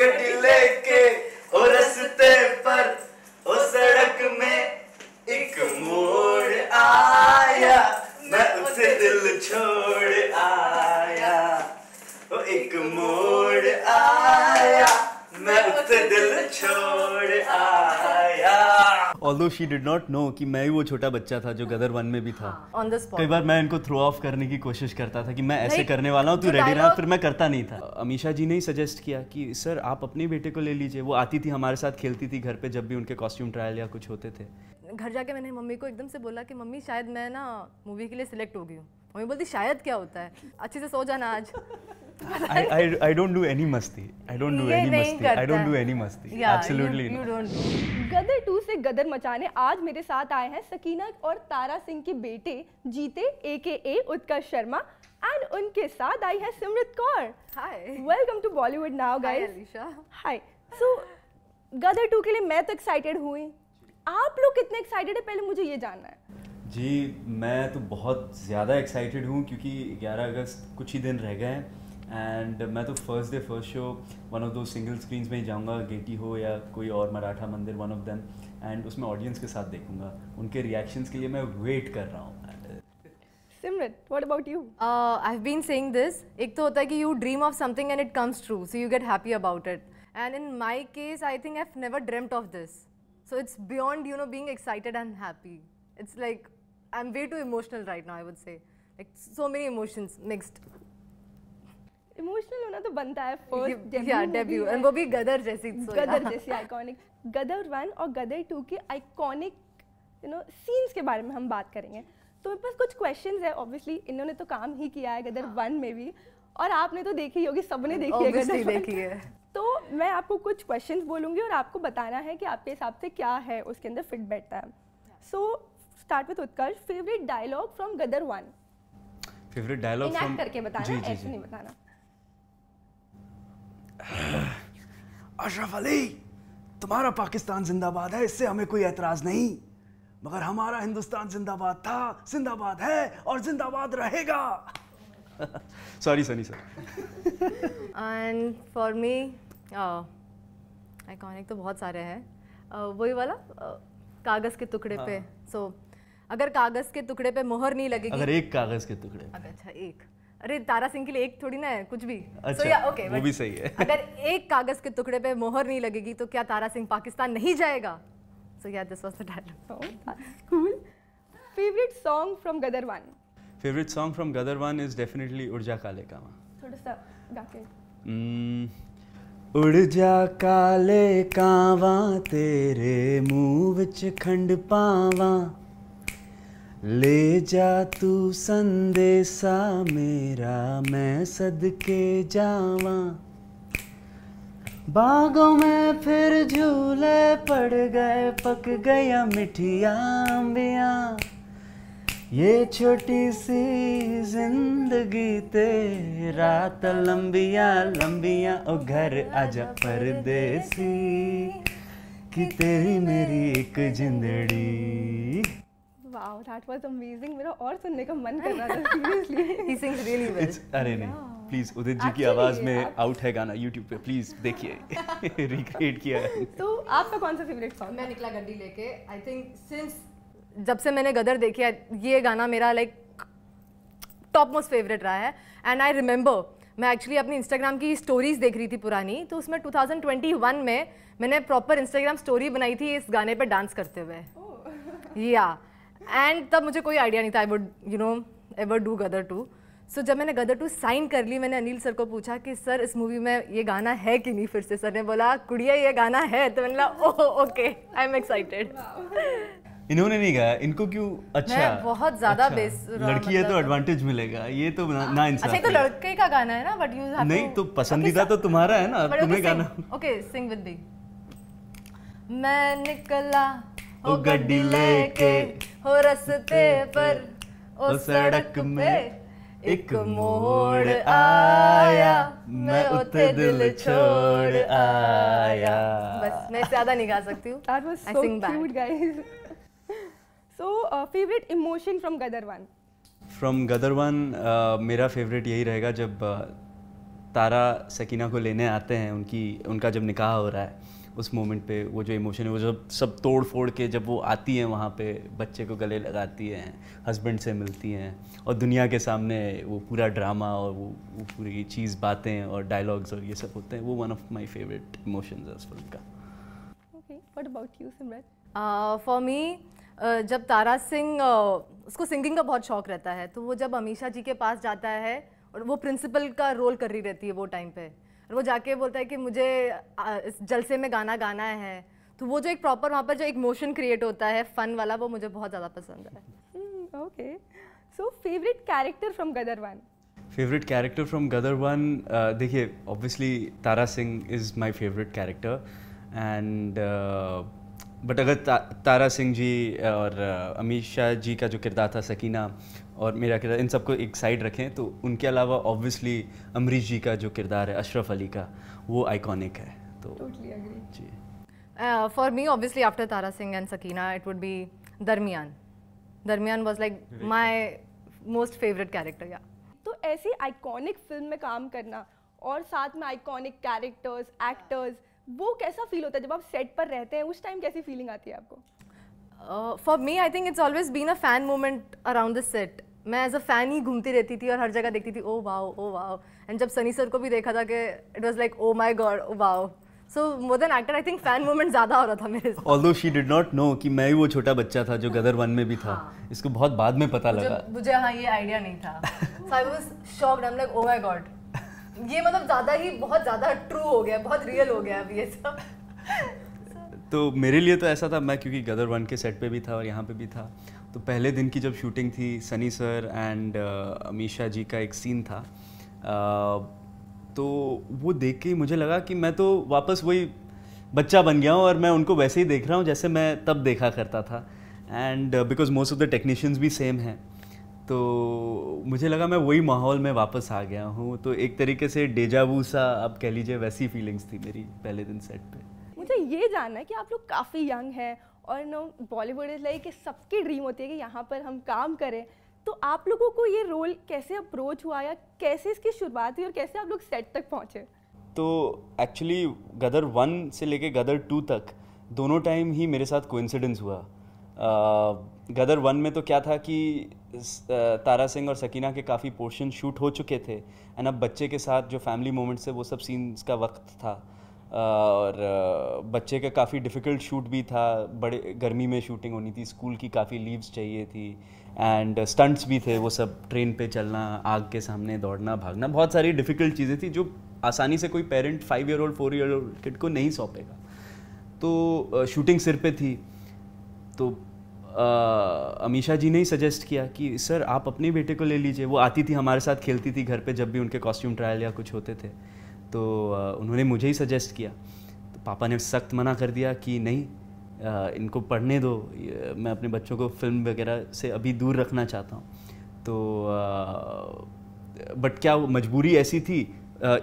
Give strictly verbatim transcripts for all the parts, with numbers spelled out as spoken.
गड्डी लेके ओ रस्ते पर ओ सड़क में एक मोड़ आया, मैं उसे दिल छोड़ आया। ओ एक मोड़ आया, मैं उसे दिल छोड़ आया। Although she did not know कि मैं ही वो छोटा बच्चा था जो गदर वन में भी था। On the spot. कई बार मैं इनको थ्रो ऑफ करने की कोशिश करता था कि मैं ऐसे करने वाला हूँ, तू रेडी रहा, फिर मैं करता नहीं था। अमीशा जी ने ही सजेस्ट किया कि सर आप अपने बेटे को ले लीजिए। वो आती थी हमारे साथ, खेलती थी घर पे जब भी उनके कॉस्ट्यूम ट्रायल या कुछ होते थे। घर जाके मैंने मम्मी को एकदम से बोला कि मम्मी शायद मैं ना मूवी के लिए सिलेक्ट हो गई हूँ। मम्मी बोलती शायद क्या होता है, अच्छे से सो जाना आज। I I I don't do any masti. I don't do any masti. I don't do any masti. Yeah, absolutely you, you don't do. Gadar two से गदर मचाने आज मेरे साथ आए हैं सकीना और तारा सिंह के बेटे जीते ए के ए उत्कर्ष शर्मा एंड उनके साथ आई है Simrat Kaur. Hi, welcome to Bollywood now guys. Alisha hi. So Gadar two के लिए मैं तो एक्साइटेड हुई, आप लोग कितने एक्साइटेड है पहले मुझे ये जानना है। जी मैं तो बहुत ज़्यादा एक्साइटेड हूँ क्योंकि ग्यारह अगस्त कुछ ही दिन रह गए हैं एंड मैं तो first day first show one of दो सिंगल स्क्रीन्स में ही जाऊँगा, गेटी हो या कोई और Maratha Mandir one of them, and उसमें ऑडियंस के साथ देखूँगा, उनके रिएक्शंस के लिए मैं वेट कर रहा हूँ। Simrat, what about you? Uh, I've been saying this. एक तो होता है कि you dream of something and it comes true, so you get happy about it. And in my case, I think I've never dreamt of this, so it's beyond you know being excited and happy. It's like I'm way too emotional right now. I would say like so many emotions mixed. Emotional होना तो बनता है first debut and वो भी गदर जैसी गदर जैसी iconic. Gadar one और Gadar two के आइकॉनिक यू नो सीन्स के बारे में हम बात करेंगे तो मेरे पास कुछ क्वेश्चंस है। ऑब्वियसली इन्होंने तो काम ही किया है गदर वन में भी और आपने तो देखी होगी, सबने देखी है गदर देखी है। तो मैं आपको कुछ क्वेश्चंस बोलूँगी और आपको बताना है कि आपके हिसाब से क्या है उसके अंदर फिट बैठता है। So start with Utkarsh, favourite dialogue from Gadar one. Favourite dialogue from करके बताना, ऐसे नहीं बताना। अशरफ अली, तुम्हारा पाकिस्तान जिंदाबाद है, इससे हमें कोई एतराज़ नहीं, मगर हमारा हिंदुस्तान जिंदाबाद था, जिंदाबाद है और जिंदाबाद रहेगा। Sorry Sunny sir. And for me iconic तो बहुत सारे हैं, uh, वही वाला uh, कागज़ के टुकड़े हाँ. पे सो so, अगर कागज़ के टुकड़े पे मोहर नहीं लगेगी, अगर एक कागज़ के टुकड़े पे। अच्छा एक, अरे तारा सिंह के लिए एक थोड़ी ना है कुछ भी। अच्छा, so, yeah, okay, वो भी सही है। अगर एक कागज के टुकड़े पे मोहर नहीं लगेगी तो क्या तारा सिंह पाकिस्तान नहीं जाएगा। सो यार this was the dialogue. Cool. Favourite song from Gadar one. Favourite song from Gadar one is definitely उड़ जा काले कावां। थोड़ा सा गा के। उड़ जा काले कावां तेरे मुंह विच खंड पावां, ले जा तू संदेशा मेरा मैं सदके जावां, बागों में फिर झूले पड़ गए पक गया मिठिया आंबिया, ये छोटी सी जिंदगी तेरा तो लंबिया लंबिया, ओ घर आजा परदेसी कि तेरी मेरी एक जिंदड़ी। Wow, that was amazing. मेरा और सुनने का मन कर रहा था seriously. He sings really well. It's, अरे नहीं, please उदित जी की आवाज़ में out है गाना YouTube पे, please देखिए, recreate किया है। तो आपका कौन सा favorite song? मैं निकला गड्डी लेके, I think since जब से मैंने गदर देखी है ये गाना मेरा like top most favorite रहा है and I remember मैं एक्चुअली अपनी इंस्टाग्राम की स्टोरीज देख रही थी पुरानी, तो उसमें टू थाउज़ेंड ट्वेंटी वन में मैंने प्रॉपर इंस्टाग्राम स्टोरी बनाई थी इस गाने पर डांस करते हुए। Yeah. एंड तब मुझे कोई आइडिया नहीं था I would you know ever do Gadar two. So जब मैंने गदर टू साइन कर ली मैंने अनिल सर को पूछा कि सर इस मूवी में ये गाना है कि नहीं, फिर से सर ने बोला कुड़िया ये गाना है, तो मैंने बोला ओके आई एम एक्साइटेड। इन्होंने नहीं गाया, इनको क्यों? अच्छा बहुत ज्यादा बेस लड़की है तो एडवांटेज मिलेगा, ये तो ना इंसान। अच्छा तो लड़के का गाना है ना, बट यू नहीं तो पसंदीदा तो तुम्हारा है ना, तुम्हें गाना। Okay sing with me. मैं निकला ओ गड्डी लेके हो रस्ते पर ओ सड़क में एक मोड़ आया, मैं उते दिल छोड़ आया। बस मैं ज़्यादा नहीं गा सकती हूँ। That was so cute guys. So favorite emotion from Gadar one? From Gadar one मेरा favorite यही रहेगा जब तारा सकीना को लेने आते हैं, उनकी उनका जब निकाह हो रहा है उस मोमेंट पे वो जो इमोशन है वो जब सब तोड़ फोड़ के जब वो आती हैं वहाँ पे बच्चे को गले लगाती हैं, हस्बैंड से मिलती हैं और दुनिया के सामने वो पूरा ड्रामा और वो, वो पूरी चीज़ बातें और डायलॉग्स और ये सब होते हैं, वो one of my favourite emotions है उस फिल्म का। Okay, what about you Simran? For me जब तारा सिंह uh, उसको सिंगिंग का बहुत शौक रहता है तो वो जब अमीशा जी के पास जाता है और वो प्रिंसिपल का रोल कर रही रहती है वो टाइम पे, और वो जाके बोलता है कि मुझे इस जलसे में गाना गाना है, तो वो जो एक प्रॉपर वहाँ पर जो एक मोशन क्रिएट होता है फन वाला, वो मुझे बहुत ज़्यादा पसंद है। Okay, so favourite character from Gadar one? Favourite character from Gadar one, देखिए obviously Tara Singh is my favourite character and but अगर ता, तारा सिंह जी और अमीशा जी का जो किरदार था सकीना और मेरा किरदार, इन सबको एक साइड रखें तो उनके अलावा ऑब्वियसली अमरीश जी का जो किरदार है अशरफ अली का, वो आइकॉनिक है। तो टोटली एग्री जी। For me obviously after Tara Singh and Sakeena it would be Darmiyaan. Darmiyaan was like my most favourite character. या तो ऐसी आइकॉनिक फिल्म में काम करना और साथ में आइकॉनिक कैरेक्टर्स, एक्टर्स, वो कैसा फील होता है जब आप सेट पर रहते हैं? उस टाइम कैसी फीलिंग आती है आपको? For me I think it's always been a fan moment around the set. मैं एज अ फैन ही घूमती रहती थी और हर जगह देखती थी oh wow oh wow, and जब सनी सर को भी देखा था कि it was like oh my God oh wow. So more than actor I think fan moment ज़्यादा हो रहा था मेरे साथ। Although she did not no कि मैं ही वो छोटा बच्चा था जो गदर वन में भी था। हाँ। इसको बहुत बाद में पता मुझे, लगा मुझे हाँ ये आइडिया नहीं था। So I was shocked, I am like oh my God, ये मतलब ज़्यादा ही बहुत ज़्यादा ट्रू हो गया, बहुत रियल हो गया अब ये सब। तो मेरे लिए तो ऐसा था, मैं क्योंकि गदर वन के सेट पे भी था और यहाँ पे भी था, तो पहले दिन की जब शूटिंग थी सनी सर एंड अमीशा जी का एक सीन था, uh, तो वो देख के मुझे लगा कि मैं तो वापस वही बच्चा बन गया हूँ और मैं उनको वैसे ही देख रहा हूँ जैसे मैं तब देखा करता था। And because most of the technicians भी सेम हैं, तो मुझे लगा मैं वही माहौल में वापस आ गया हूँ। तो एक तरीके से डेजावू सा आप कह लीजिए, वैसी फीलिंग्स थी मेरी पहले दिन सेट पे। मुझे ये जानना है कि आप लोग काफ़ी यंग हैं और नो बॉलीवुड इज लाइक सबकी ड्रीम होती है कि यहाँ पर हम काम करें, तो आप लोगों को ये रोल कैसे अप्रोच हुआ या कैसे इसकी शुरुआत हुई और कैसे आप लोग सेट तक पहुँचे? तो एक्चुअली गदर वन से लेके गदर टू तक दोनों टाइम ही मेरे साथ कोइंसिडेंस हुआ। गदर वन में तो क्या था कि तारा सिंह और सकीना के काफ़ी पोर्शन शूट हो चुके थे एंड अब बच्चे के साथ जो फैमिली मोमेंट्स थे वो सब सीन्स का वक्त था और बच्चे का काफ़ी डिफ़िकल्ट शूट भी था, बड़े गर्मी में शूटिंग होनी थी, स्कूल की काफ़ी लीव्स चाहिए थी एंड स्टंट्स भी थे वो सब, ट्रेन पे चलना, आग के सामने दौड़ना, भागना, बहुत सारी डिफ़िकल्ट चीज़ें थी जो आसानी से कोई parent five year old four year old kid को नहीं सौंपेगा। तो शूटिंग सिर पे थी तो आ, अमीशा जी ने ही सजेस्ट किया कि सर आप अपने बेटे को ले लीजिए। वो आती थी हमारे साथ, खेलती थी घर पे जब भी उनके कॉस्ट्यूम ट्रायल या कुछ होते थे, तो आ, उन्होंने मुझे ही सजेस्ट किया। तो पापा ने सख्त मना कर दिया कि नहीं आ, इनको पढ़ने दो, मैं अपने बच्चों को फिल्म वगैरह से अभी दूर रखना चाहता हूँ। तो आ, बट क्या वो मजबूरी ऐसी थी,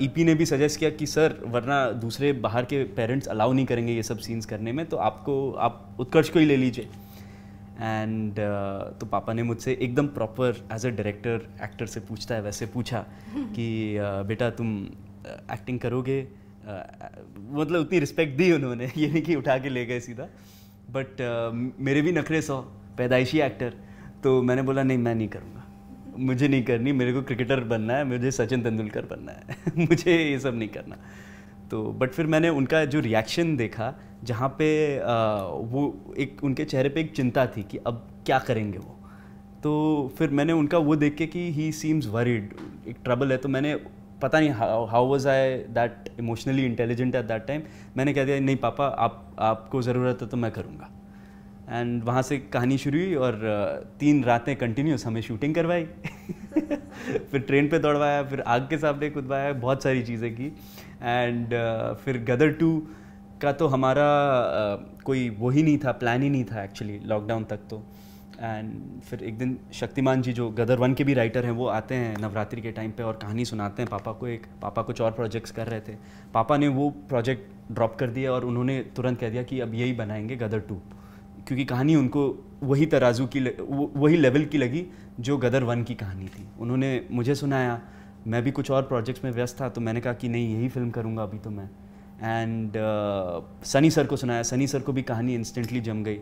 ईपी ने भी सजेस्ट किया कि सर वरना दूसरे बाहर के पेरेंट्स अलाउ नहीं करेंगे ये सब सीन्स करने में, तो आपको आप उत्कर्ष को ही ले लीजिए। एंड uh, तो पापा ने मुझसे एकदम proper as a director actor से पूछता है वैसे पूछा कि uh, बेटा तुम एक्टिंग uh, करोगे? uh, मतलब उतनी रिस्पेक्ट दी उन्होंने, ये नहीं कि उठा के ले गए सीधा। बट uh, मेरे भी नखरे सौ, पैदाइशी एक्टर, तो मैंने बोला नहीं मैं नहीं करूँगा, मुझे नहीं करनी, मेरे को क्रिकेटर बनना है, मुझे सचिन तेंदुलकर बनना है। मुझे ये सब नहीं करना। तो बट फिर मैंने उनका जो रिएक्शन देखा जहाँ पे आ, वो एक उनके चेहरे पे एक चिंता थी कि अब क्या करेंगे वो, तो फिर मैंने उनका वो देख के कि ही सीम्स वरीड, एक ट्रबल है, तो मैंने पता नहीं how was I that emotionally intelligent at that time, मैंने कह दिया नहीं पापा आप आपको ज़रूरत है तो मैं करूँगा। एंड वहाँ से कहानी शुरू हुई और तीन रातें कंटिन्यूस हमें शूटिंग करवाई। फिर ट्रेन पे दौड़वाया, फिर आग के सामने कूदवाया, बहुत सारी चीज़ें की। एंड फिर गदर टू का तो हमारा uh, कोई वो ही नहीं था, प्लान ही नहीं था एक्चुअली लॉकडाउन तक तो। एंड फिर एक दिन शक्तिमान जी जो गदर वन के भी राइटर हैं वो आते हैं नवरात्रि के टाइम पे और कहानी सुनाते हैं पापा को। एक पापा कुछ और प्रोजेक्ट्स कर रहे थे, पापा ने वो प्रोजेक्ट ड्रॉप कर दिया और उन्होंने तुरंत कह दिया कि अब यही बनाएंगे गदर टू, क्योंकि कहानी उनको वही तराजू की वही लेवल की लगी जो गदर वन की कहानी थी। उन्होंने मुझे सुनाया मैं भी कुछ और प्रोजेक्ट्स में व्यस्त था, तो मैंने कहा कि नहीं यही फिल्म करूँगा अभी तो मैं, एंड सनी सर को सुनाया, सनी सर को भी कहानी इंस्टेंटली जम गई,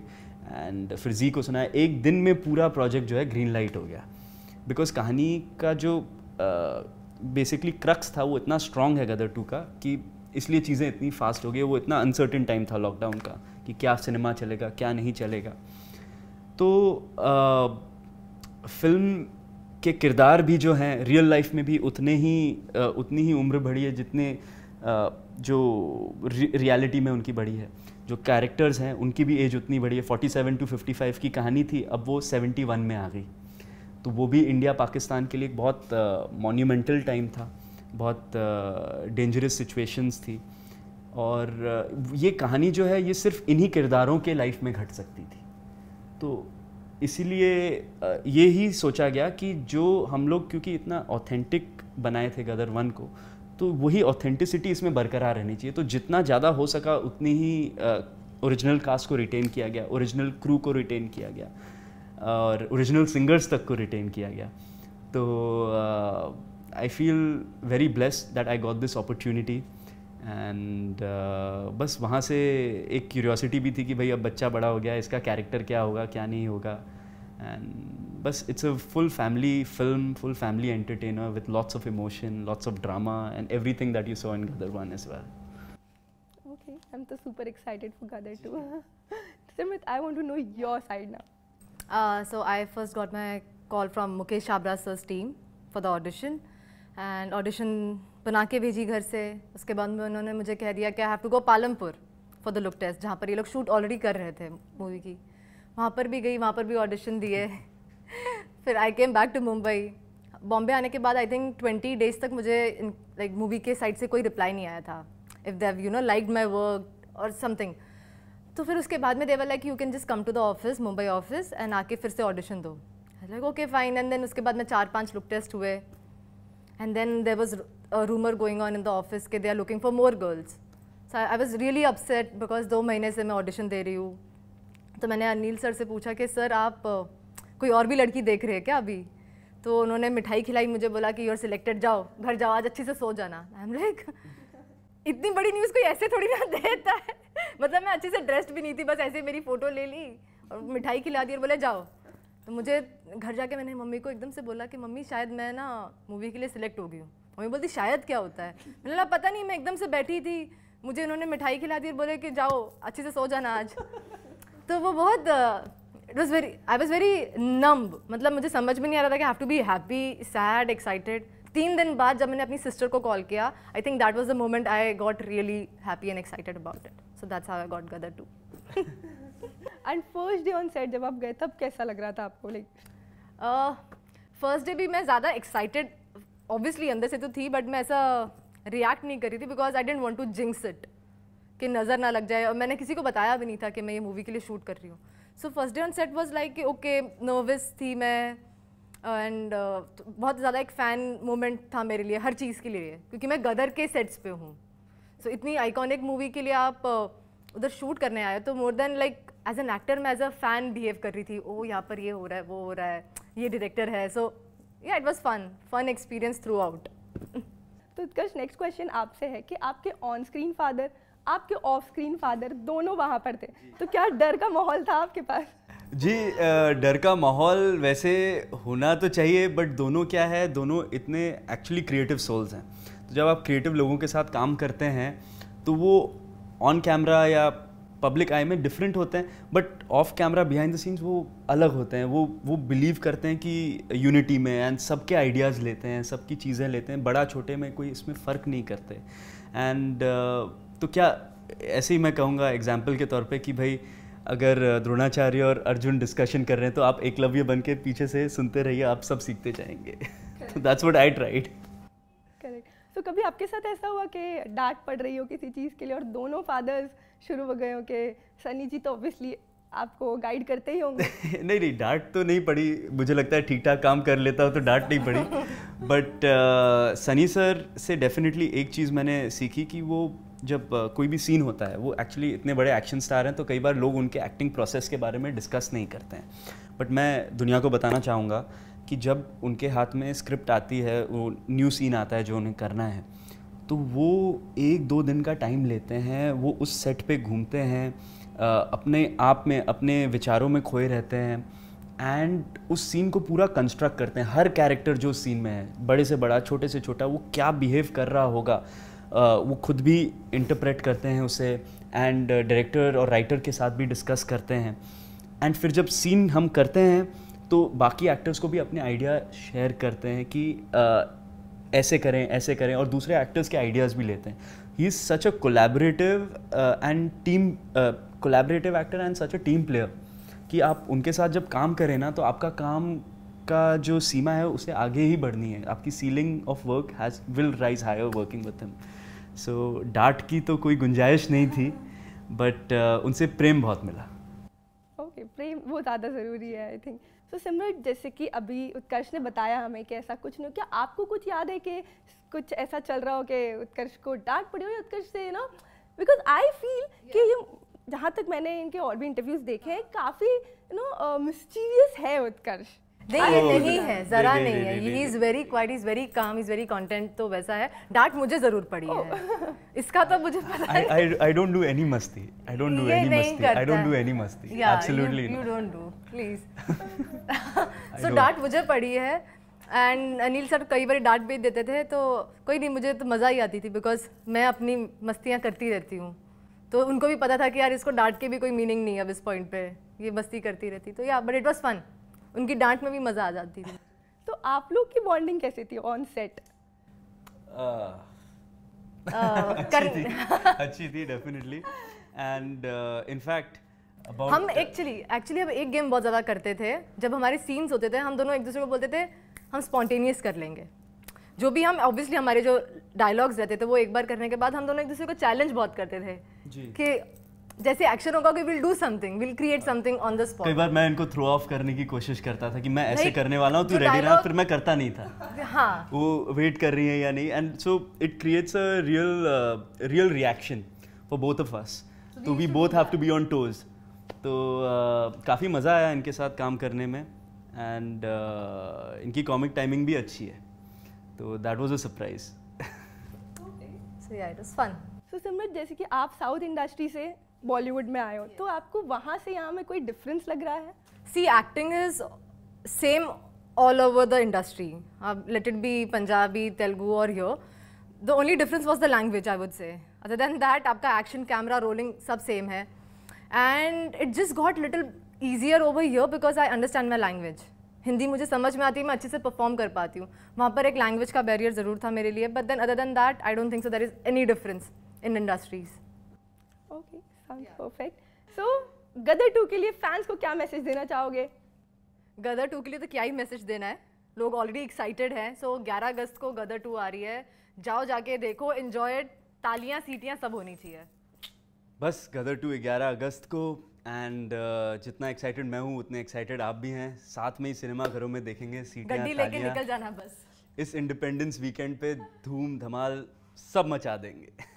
एंड फिर जी को सुनाया। एक दिन में पूरा प्रोजेक्ट जो है ग्रीन लाइट हो गया, बिकॉज कहानी का जो बेसिकली uh, क्रक्स था वो इतना स्ट्रॉन्ग है गदर टू का कि इसलिए चीज़ें इतनी फास्ट हो गई। वो इतना अनसर्टेन टाइम था लॉकडाउन का कि क्या सिनेमा चलेगा क्या नहीं चलेगा, तो uh, फिल्म के किरदार भी जो हैं रियल लाइफ में भी उतने ही uh, उतनी ही उम्र बढ़ी है जितने uh, जो रियलिटी में उनकी बढ़ी है। जो कैरेक्टर्स हैं उनकी भी एज उतनी बढ़ी है। सैंतालीस टू पचपन की कहानी थी, अब वो इकहत्तर में आ गई, तो वो भी इंडिया पाकिस्तान के लिए एक बहुत मॉन्यूमेंटल uh, टाइम था, बहुत डेंजरस uh, सिचुएशंस थी, और uh, ये कहानी जो है ये सिर्फ इन्हीं किरदारों के लाइफ में घट सकती थी। तो इसीलिए uh, ये ही सोचा गया कि जो हम लोग क्योंकि इतना ऑथेंटिक बनाए थे गदर वन को, तो वही ऑथेंटिसिटी इसमें बरकरार रहनी चाहिए। तो जितना ज़्यादा हो सका उतनी ही ओरिजिनल कास्ट को रिटेन किया गया, ओरिजिनल क्रू को रिटेन किया गया, और ओरिजिनल सिंगर्स तक को रिटेन किया गया। तो I feel very blessed that I got this opportunity, and बस वहाँ से एक क्यूरियोसिटी भी थी कि भाई अब बच्चा बड़ा हो गया, इसका कैरेक्टर क्या होगा क्या नहीं होगा, एंड बस it's a full family film, full family entertainer with lots of emotion, lots of drama and everything that you saw in Gadar one as well. Okay, I am तो super excited for Gadar two. Simrat, I want to know your side now. Uh, so I first got my call from Mukesh Shabra's sir's team for the audition, and audition बना के भेजी घर से। उसके बाद में उन्होंने मुझे कह दिया कि I have to go Palampur for the look test, जहाँ पर ये लोग शूट ऑलरेडी कर रहे थे मूवी की। वहाँ पर भी गई, वहाँ पर भी ऑडिशन दिए। फिर I came back to Mumbai. Bombay आने के बाद आई थिंक ट्वेंटी डेज़ तक मुझे लाइक मूवी के साइड से कोई रिप्लाई नहीं आया था, if they have you know like my work और समथिंग। तो फिर उसके बाद में they were like you can just come to the office, Mumbai office, and आके फिर से ऑडिशन दो। Like okay fine. And then उसके बाद में चार पांच लुक टेस्ट हुए, and then there was a rumour going on in the office के they are looking for more girls. So I was really upset because दो महीने से मैं ऑडिशन दे रही हूँ। तो मैंने अनिल सर से पूछा कि सर आप कोई और भी लड़की देख रहे हैं क्या अभी? तो उन्होंने मिठाई खिलाई, मुझे बोला कि यू आर सिलेक्टेड, जाओ घर जाओ, आज अच्छे से सो जाना। आई एम लाइक इतनी बड़ी न्यूज़ कोई ऐसे थोड़ी ना देता है। मतलब मैं अच्छे से ड्रेस्ड भी नहीं थी, बस ऐसे मेरी फ़ोटो ले ली और मिठाई खिला दी और बोले जाओ। तो मुझे घर जाके मैंने मम्मी को एकदम से बोला कि मम्मी शायद मैं ना मूवी के लिए सिलेक्ट हो गई हूँ। मम्मी बोलती शायद क्या होता है? मैंने बोला पता नहीं, मैं एकदम से बैठी थी, मुझे उन्होंने मिठाई खिला दी और बोले कि जाओ अच्छे से सो जाना आज। तो वो बहुत it was very I was very numb. मतलब मुझे समझ में नहीं आ रहा था कि have to be happy, sad, excited. तीन दिन बाद जब मैंने अपनी सिस्टर को कॉल किया, I think that was the moment I got really happy and excited about it. So that's how I got Gadar two. And first day on set जब आप गए तब कैसा लग रहा था आपको? लाइक फर्स्ट डे भी मैं ज़्यादा एक्साइटेड ऑब्वियसली अंदर से तो थी, बट मैं ऐसा रिएक्ट नहीं कर रही थी because I dent want to jinx it कि नज़र ना लग जाए। और मैंने किसी को बताया भी नहीं था कि मैं ये मूवी के लिए शूट कर रही हूँ। So first day on set was like okay, nervous थी मैं, एंड uh, तो बहुत ज़्यादा एक फ़ैन मोमेंट था मेरे लिए हर चीज़ के लिए, क्योंकि मैं गदर के सेट्स पे हूँ। सो so, इतनी आइकॉनिक मूवी के लिए आप uh, उधर शूट करने आए, तो more than like as an actor मैं एज अ फ़ैन बिहेव कर रही थी। ओ oh, यहाँ पर ये हो रहा है, वो हो रहा है, ये डायरेक्टर है। So yeah it was fun fun experience throughout. तो उत्कर्ष, नेक्स्ट क्वेश्चन आपसे है कि आपके ऑन स्क्रीन फादर, आपके ऑफ स्क्रीन फादर दोनों वहाँ पर थे, तो क्या डर का माहौल था आपके पास? जी, डर का माहौल वैसे होना तो चाहिए, बट दोनों क्या है, दोनों इतने एक्चुअली क्रिएटिव सोल्स हैं। तो जब आप क्रिएटिव लोगों के साथ काम करते हैं तो वो ऑन कैमरा या पब्लिक आई में डिफरेंट होते हैं, but off camera behind the scenes वो अलग होते हैं। वो वो बिलीव करते हैं कि यूनिटी में, एंड सबके आइडियाज़ लेते हैं, सबकी चीज़ें लेते हैं, बड़ा छोटे में कोई इसमें फ़र्क नहीं करते। एंड तो क्या ऐसे ही मैं कहूँगा एग्जाम्पल के तौर पे कि भाई अगर द्रोणाचार्य और अर्जुन डिस्कशन कर रहे हैं तो आप एकलव्य बन के पीछे से सुनते रहिए, आप सब सीखते जाएंगे। तो that's what I tried. Correct. तो कभी आपके साथ ऐसा हुआ कि डांट पड़ रही हो किसी चीज़ के लिए और दोनों फादर्स शुरू हो गए हो कि सनी जी तो ऑब्वियसली आपको गाइड करते ही होंगे? नहीं नहीं, डांट तो नहीं पड़ी, मुझे लगता है ठीक ठाक काम कर लेता हूँ तो डांट नहीं पड़ी। बट uh, सनी सर से डेफिनेटली एक चीज़ मैंने सीखी कि वो जब कोई भी सीन होता है, वो एक्चुअली इतने बड़े एक्शन स्टार हैं तो कई बार लोग उनके एक्टिंग प्रोसेस के बारे में डिस्कस नहीं करते हैं, बट मैं दुनिया को बताना चाहूँगा कि जब उनके हाथ में स्क्रिप्ट आती है, वो न्यू सीन आता है जो उन्हें करना है, तो वो एक दो दिन का टाइम लेते हैं, वो उस सेट पे घूमते हैं, अपने आप में अपने विचारों में खोए रहते हैं एंड उस सीन को पूरा कंस्ट्रक्ट करते हैं। हर कैरेक्टर जो सीन में है, बड़े से बड़ा, छोटे से छोटा, वो क्या बिहेव कर रहा होगा, वो खुद भी इंटरप्रेट करते हैं उसे एंड डायरेक्टर और राइटर के साथ भी डिस्कस करते हैं। एंड फिर जब सीन हम करते हैं तो बाकी एक्टर्स को भी अपने आइडिया शेयर करते हैं कि uh, ऐसे करें ऐसे करें, और दूसरे एक्टर्स के आइडियाज़ भी लेते हैं। He is such a collaborative and team collaborative actor and such a team player कि आप उनके साथ जब काम करें ना, तो आपका काम का जो सीमा है उसे आगे ही बढ़नी है। आपकी ceiling of work has will rise higher working with him. So डांट की तो कोई गुंजाइश नहीं थी, बट uh, उनसे प्रेम बहुत मिला। ओके okay, प्रेम बहुत ज़्यादा ज़रूरी है आई थिंक। सो सिमरत, जैसे कि अभी उत्कर्ष ने बताया हमें कि ऐसा कुछ नहीं हो, क्या आपको कुछ याद है कि कुछ ऐसा चल रहा हो कि उत्कर्ष को डांट पड़ी हो या उत्कर्ष से, you know, because I feel कि ये, जहाँ तक मैंने इनके और भी इंटरव्यूज़ देखे हैं, काफ़ी यू नो मिस्टीरियस है उत्कर्ष। नहीं नहीं है, ज़रा नहीं है। He is very quiet, is very calm, is very content, तो वैसा है। डांट मुझे ज़रूर पड़ी है, इसका तो मुझे पता है। I I don't do any मस्ती, आई डोंट डू एनी मस्ती, आई डोंट डू एनी मस्ती, absolutely you don't do, please. So डांट मुझे पड़ी है एंड अनिल सर कई बार डांट भी देते थे, तो कोई नहीं, मुझे तो मज़ा ही आती थी बिकॉज मैं अपनी मस्तियाँ करती रहती हूँ। तो उनको भी पता था कि यार इसको डांट के भी कोई मीनिंग नहीं है अब इस पॉइंट पे, ये मस्ती करती रहती। तो या बट इट वाज फन, उनकी डांट में भी मज़ा आ जाती थी। तो आप लोग की बॉन्डिंग कैसी थी ऑन सेट? अच्छी थी डेफिनेटली, एंड इनफैक्ट हम एक्चुअली एक्चुअली हम एक गेम बहुत ज़्यादा करते थे। जब हमारे सीन्स होते थे, हम दोनों एक दूसरे को बोलते थे हम स्पॉन्टेनियस कर लेंगे, जो भी हम ऑब्वियसली हमारे जो डायलॉग्स रहते थे वो एक बार करने के बाद हम दोनों एक दूसरे को चैलेंज बहुत करते थे कि जैसे एक्शन होगा कि will do something, will create something on the spot. कई बार मैं इनको थ्रो ऑफ करने की कोशिश करता था कि मैं ऐसे करने वाला हूँ, तू रेडी रहा, फिर मैं करता नहीं था। हाँ, वो वेट कर रही है या नहीं, and so it creates a real real reaction for both of us, तो we both have to be on toes. तो काफ़ी मज़ा आया इनके साथ काम करने में, एंड इनकी कॉमिक टाइमिंग भी अच्छी है, तो that was a surprise. So yeah it was fun. So Simrat, जैसे कि आप साउथ इंडस्ट्री से बॉलीवुड में आए हो, yeah. तो आपको वहाँ से यहाँ में कोई डिफरेंस लग रहा है? See, acting is same all over the industry, let it be Punjabi, Telugu और यो। The only difference was the language I would say, other than that आपका एक्शन, कैमरा, रोलिंग सब सेम है। And it just got little easier over here because I understand my language. Hindi मुझे समझ में आती है, मैं अच्छे से परफॉर्म कर पाती हूँ। वहाँ पर एक लैंग्वेज का बैरियर ज़रूर था मेरे लिए, but then other than that I don't think so there is any difference in industries. Okay, sounds perfect. So Gadar two के लिए फैंस को क्या मैसेज देना चाहोगे? गदर टू के लिए तो क्या ही मैसेज देना है, लोग ऑलरेडी एक्साइटेड हैं। सो ग्यारह अगस्त को गदर टू आ रही है, जाओ जाके देखो, एन्जॉय, तालियाँ सीटियाँ सब होनी चाहिए। बस गदर टू ग्यारह अगस्त को, एंड uh, जितना एक्साइटेड मैं हूँ उतने एक्साइटेड आप भी हैं। साथ में ही सिनेमा घरों में देखेंगे, सीटियाँ, गड्डी लेके निकल जाना बस। इस इंडिपेंडेंस वीकेंड पे धूम धमाल सब मचा देंगे।